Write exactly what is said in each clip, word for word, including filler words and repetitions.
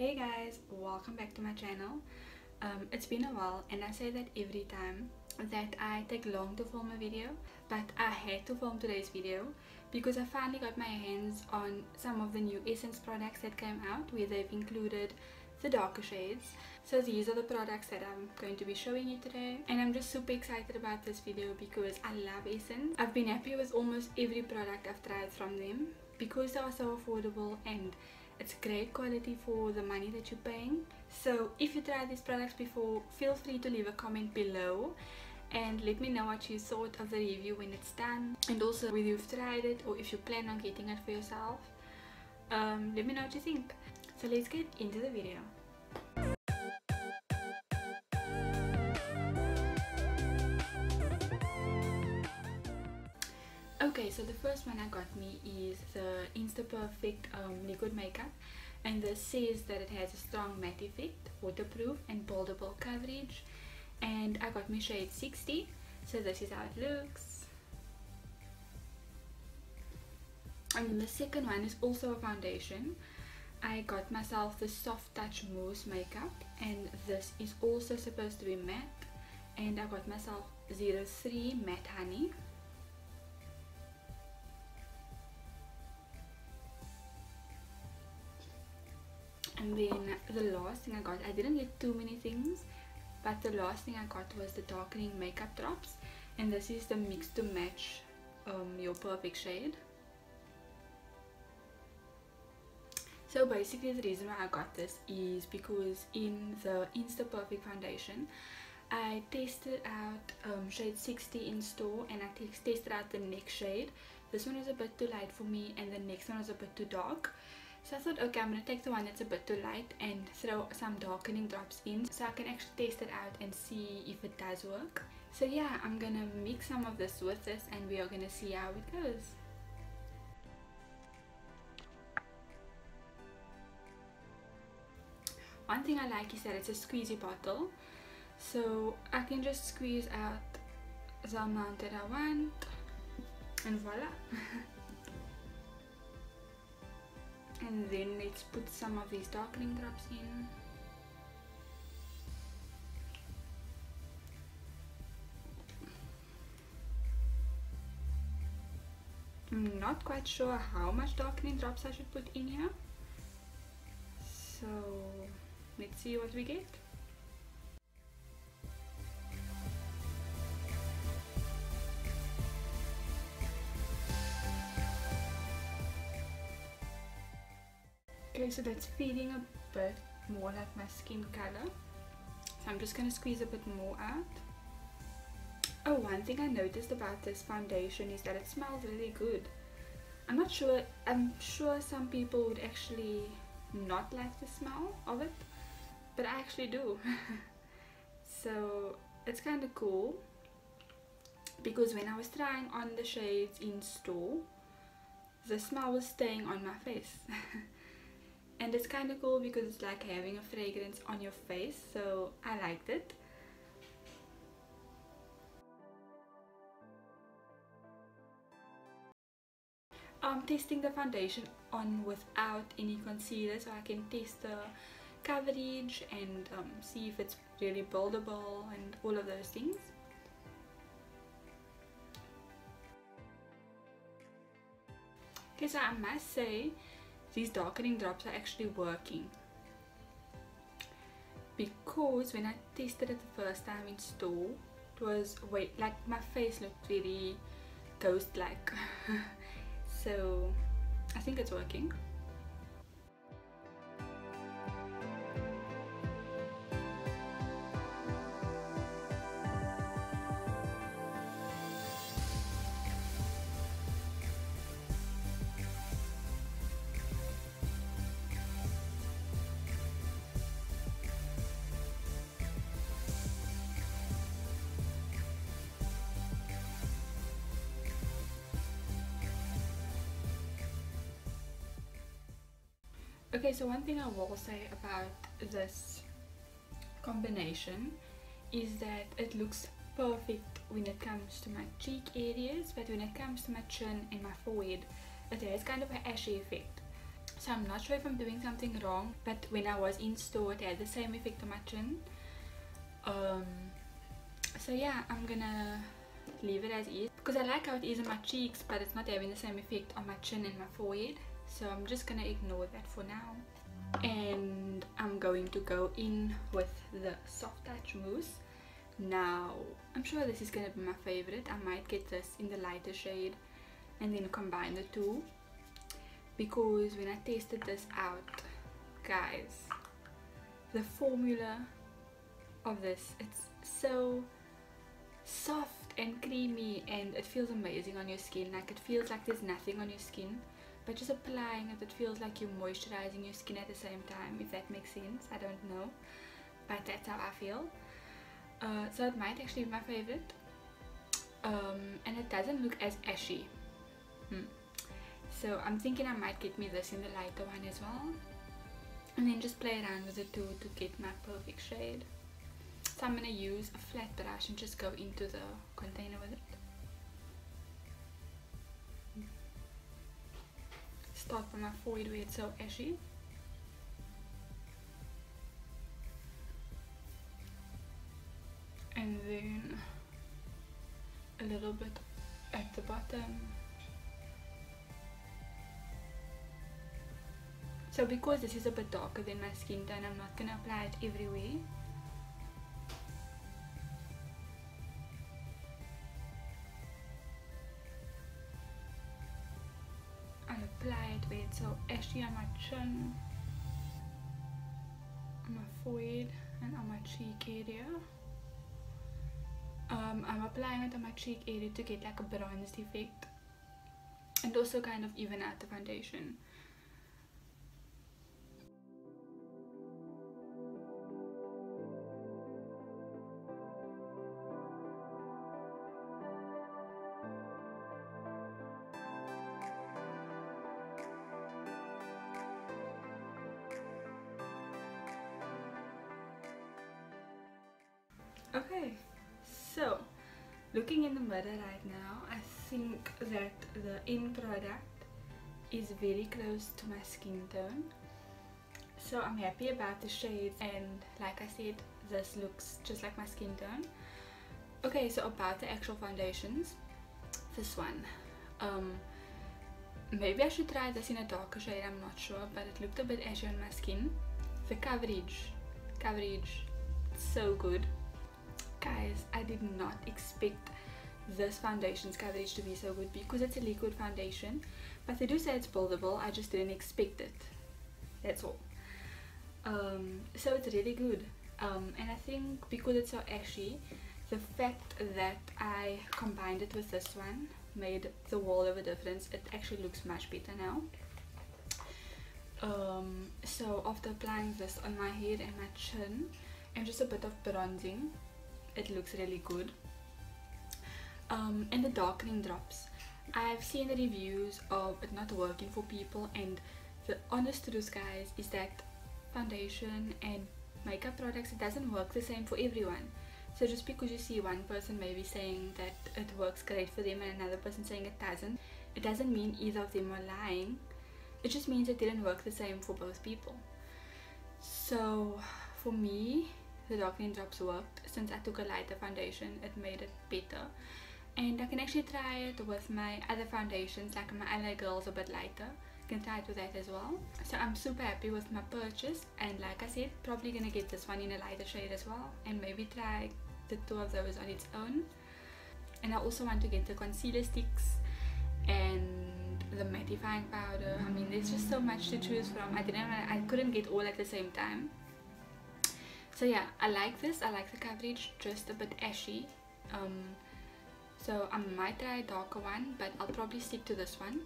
Hey guys, welcome back to my channel. Um, it's been a while, and I say that every time that I take long to film a video, but I had to film today's video because I finally got my hands on some of the new Essence products that came out, where they've included the darker shades. So these are the products that I'm going to be showing you today, and I'm just super excited about this video because I love Essence. I've been happy with almost every product I've tried from them because they are so affordable and it's great quality for the money that you're paying. So if you tried these products before, feel free to leave a comment below and let me know what you thought of the review when it's done, and also whether you've tried it or if you plan on getting it for yourself. Um, let me know what you think. So let's get into the video. Okay, so the first one I got me is the Insta Perfect um, liquid makeup, and this says that it has a strong matte effect, waterproof and buildable coverage, and I got me shade sixty. So this is how it looks. And the second one is also a foundation. I got myself the Soft Touch Mousse Makeup, and this is also supposed to be matte, and I got myself zero three Matte Honey. And then the last thing I got, I didn't get too many things, but the last thing I got was the darkening makeup drops, and this is the mix to match um, your perfect shade. So basically the reason why I got this is because in the Insta Perfect foundation I tested out um, shade sixty in store, and I tested out the next shade. This one was a bit too light for me and the next one was a bit too dark. So I thought, okay, I'm going to take the one that's a bit too light and throw some darkening drops in so I can actually test it out and see if it does work. So yeah, I'm going to mix some of this with this and we are going to see how it goes. One thing I like is that it's a squeezy bottle, so I can just squeeze out the amount that I want, and voila! And then let's put some of these darkening drops in. I'm not quite sure how much darkening drops I should put in here, so let's see what we get. Okay, so that's feeling a bit more like my skin color, so I'm just going to squeeze a bit more out. Oh, one thing I noticed about this foundation is that it smells really good. I'm not sure, I'm sure some people would actually not like the smell of it, but I actually do. So it's kind of cool, because when I was trying on the shades in store, the smell was staying on my face. And it's kind of cool because it's like having a fragrance on your face, so I liked it. I'm testing the foundation on without any concealer, so I can test the coverage and um, see if it's really buildable and all of those things. Okay, so I must say, these darkening drops are actually working, because when I tested it the first time in store, it was wait like my face looked really ghost-like. So I think it's working. Okay, so one thing I will say about this combination is that it looks perfect when it comes to my cheek areas, but when it comes to my chin and my forehead, it has kind of an ashy effect. So so I'm not sure if I'm doing something wrong, but when I was in store it had the same effect on my chin. Um, so yeah, I'm gonna leave it as is because I like how it is on my cheeks, but it's not having the same effect on my chin and my forehead, so I'm just gonna ignore that for now. And I'm going to go in with the Soft Touch Mousse. Now, I'm sure this is gonna be my favorite. I might get this in the lighter shade and then combine the two, because when I tested this out, guys, the formula of this, it's so soft and creamy and it feels amazing on your skin. Like, it feels like there's nothing on your skin, but just applying it, it feels like you're moisturizing your skin at the same time, if that makes sense. I don't know, but that's how I feel. Uh, so it might actually be my favorite, um, and it doesn't look as ashy. hmm. So I'm thinking I might get me this in the lighter one as well, and then just play around with the two to get my perfect shade. So I'm gonna use a flat brush and just go into the container with it. Start from my forehead where it's so ashy. And then a little bit at the bottom. So because this is a bit darker than my skin tone, I'm not gonna apply it everywhere. Apply it where it's so ashy, on my chin, on my forehead and on my cheek area. Um, I'm applying it on my cheek area to get like a bronzed effect and also kind of even out the foundation. Okay, so looking in the mirror right now, I think that the end product is very close to my skin tone, so I'm happy about the shades, and like I said, this looks just like my skin tone. Okay, so about the actual foundations, this one, um, maybe I should try this in a darker shade, I'm not sure, but it looked a bit ashy on my skin. The coverage, coverage, so good. Guys, I did not expect this foundation's coverage to be so good, because it's a liquid foundation, but they do say it's buildable. I just didn't expect it, that's all. Um, so it's really good, um, and I think because it's so ashy, the fact that I combined it with this one made the world of a difference. It actually looks much better now. Um, so after applying this on my head and my chin and just a bit of bronzing, it looks really good. Um, and the darkening drops, I've seen the reviews of it not working for people, and the honest truth, guys, is that foundation and makeup products, it doesn't work the same for everyone. So just because you see one person maybe saying that it works great for them and another person saying it doesn't, it doesn't mean either of them are lying. It just means it didn't work the same for both people. So for me, the darkening drops worked. Since I took a lighter foundation, it made it better, and I can actually try it with my other foundations, like my Ally Girl's a bit lighter, I can try it with that as well. So I'm super happy with my purchase, and like I said, probably gonna get this one in a lighter shade as well, and maybe try the two of those on its own. And I also want to get the concealer sticks and the mattifying powder. I mean, there's just so much to choose from. I didn't, I couldn't get all at the same time. So yeah, I like this, I like the coverage, just a bit ashy, um, so I might try a darker one, but I'll probably stick to this one.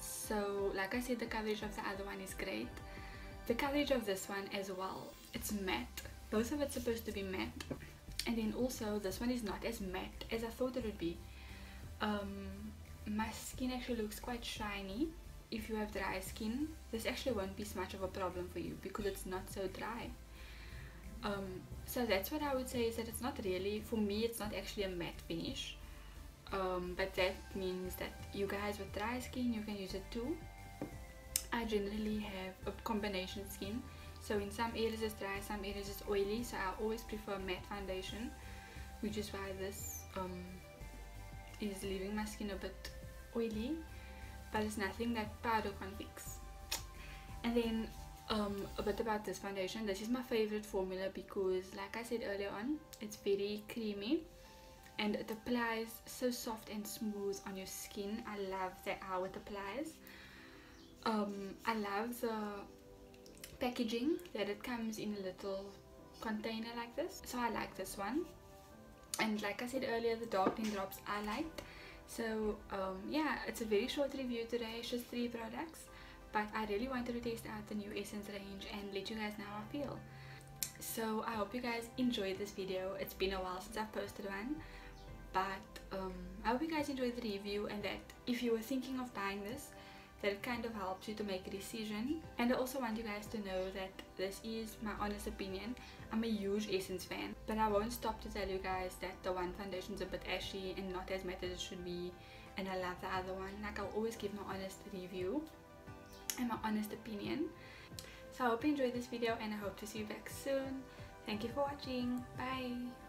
So like I said, the coverage of the other one is great, the coverage of this one as well, it's matte, both of it's supposed to be matte, and then also this one is not as matte as I thought it would be. Um, my skin actually looks quite shiny. If you have dry skin, this actually won't be so much of a problem for you, because it's not so dry. Um, so that's what I would say, is that it's not really, for me it's not actually a matte finish, um, but that means that you guys with dry skin, you can use it too. I generally have a combination skin, so in some areas it's dry, some areas it's oily, so I always prefer matte foundation, which is why this um, is leaving my skin a bit oily, but it's nothing that powder can fix. And then um, a bit about this foundation. This is my favorite formula because, like I said earlier on, it's very creamy and it applies so soft and smooth on your skin. I love that how it applies. Um, I love the packaging that it comes in, a little container like this, so I like this one. And like I said earlier, the darkening drops I liked. So um, yeah, it's a very short review today, it's just three products, but I really wanted to test out the new Essence range and let you guys know how I feel. So I hope you guys enjoyed this video. It's been a while since I've posted one, but um, I hope you guys enjoyed the review, and that if you were thinking of buying this, that it kind of helps you to make a decision. And I also want you guys to know that this is my honest opinion. I'm a huge Essence fan, but I won't stop to tell you guys that the one foundation is a bit ashy and not as matte as it should be, and I love the other one. Like, I'll always give my honest review and my honest opinion. So I hope you enjoyed this video, and I hope to see you back soon. Thank you for watching. Bye.